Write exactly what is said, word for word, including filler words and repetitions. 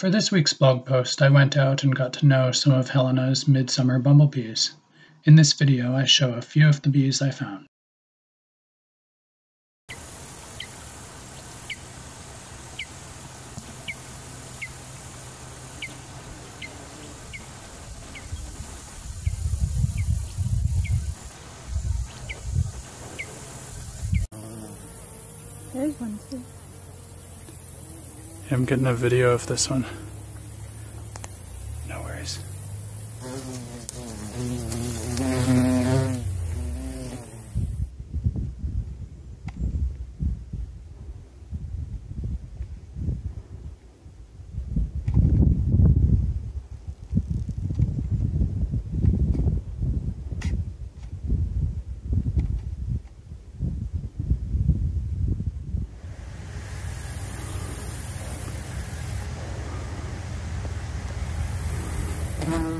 For this week's blog post, I went out and got to know some of Helena's midsummer bumblebees. In this video, I show a few of the bees I found. There's one too. I'm getting a video of this one. No worries. Mm-hmm.